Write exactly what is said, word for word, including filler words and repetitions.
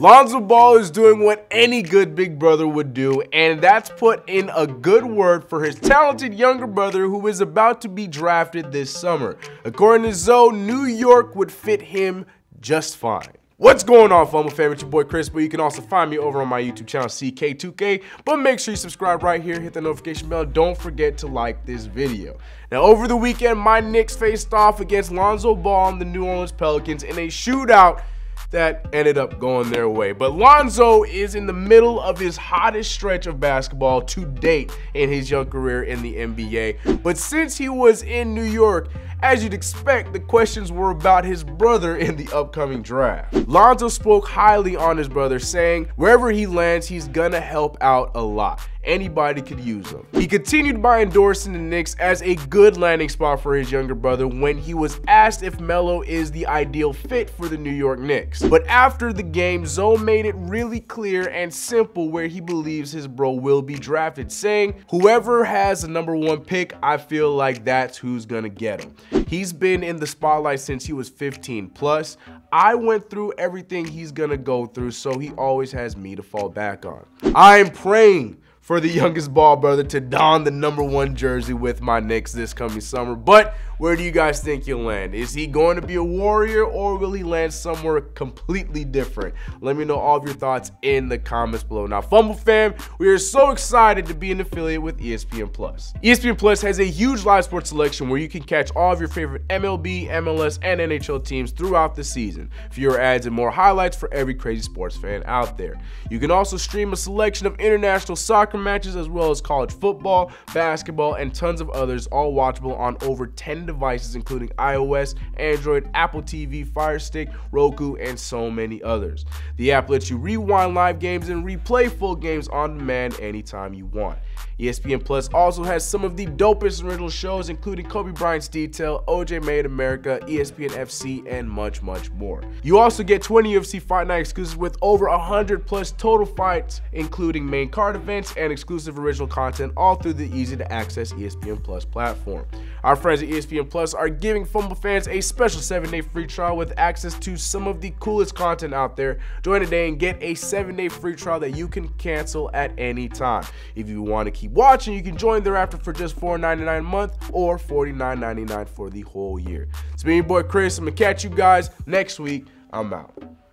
Lonzo Ball is doing what any good big brother would do, and that's put in a good word for his talented younger brother who is about to be drafted this summer. According to Zoe, New York would fit him just fine. What's going on, FOMO fam? It's your boy Chris, but you can also find me over on my YouTube channel, C K two K. But make sure you subscribe right here, hit the notification bell, don't forget to like this video. Now, over the weekend, my Knicks faced off against Lonzo Ball and the New Orleans Pelicans in a shootout that ended up going their way. But Lonzo is in the middle of his hottest stretch of basketball to date in his young career in the N B A. But since he was in New York, as you'd expect, the questions were about his brother in the upcoming draft. Lonzo spoke highly on his brother, saying, wherever he lands, he's gonna help out a lot. Anybody could use him. He continued by endorsing the Knicks as a good landing spot for his younger brother when he was asked if Melo is the ideal fit for the New York Knicks. But after the game, Zoe made it really clear and simple where he believes his bro will be drafted, saying, whoever has the number one pick, I feel like that's who's gonna get him. He's been in the spotlight since he was fifteen plus. I went through everything he's gonna go through, so he always has me to fall back on. I am praying for the youngest Ball brother to don the number one jersey with my Knicks this coming summer. But where do you guys think he'll land? Is he going to be a Warrior, or will he land somewhere completely different? Let me know all of your thoughts in the comments below. Now, FOMO fam, we are so excited to be an affiliate with E S P N plus. E S P N plus has a huge live sports selection where you can catch all of your favorite M L B, M L S, and N H L teams throughout the season. Fewer ads and more highlights for every crazy sports fan out there. You can also stream a selection of international soccer matches, as well as college football, basketball, and tons of others, all watchable on over ten devices including iOS, Android, Apple T V, Fire Stick, Roku, and so many others. The app lets you rewind live games and replay full games on demand anytime you want. E S P N Plus also has some of the dopest original shows, including Kobe Bryant's Detail, O J Made America, E S P N F C, and much, much more. You also get twenty U F C Fight Night exclusives with over one hundred plus total fights, including main card events and exclusive original content, all through the easy-to-access E S P N Plus platform. Our friends at E S P N Plus are giving FOMO fans a special seven day free trial with access to some of the coolest content out there. Join today and get a seven day free trial that you can cancel at any time. If you want to keep watching, you can join thereafter for just four ninety-nine a month or forty-nine ninety-nine for the whole year. It's been your boy Chris. I'm gonna catch you guys next week. I'm out.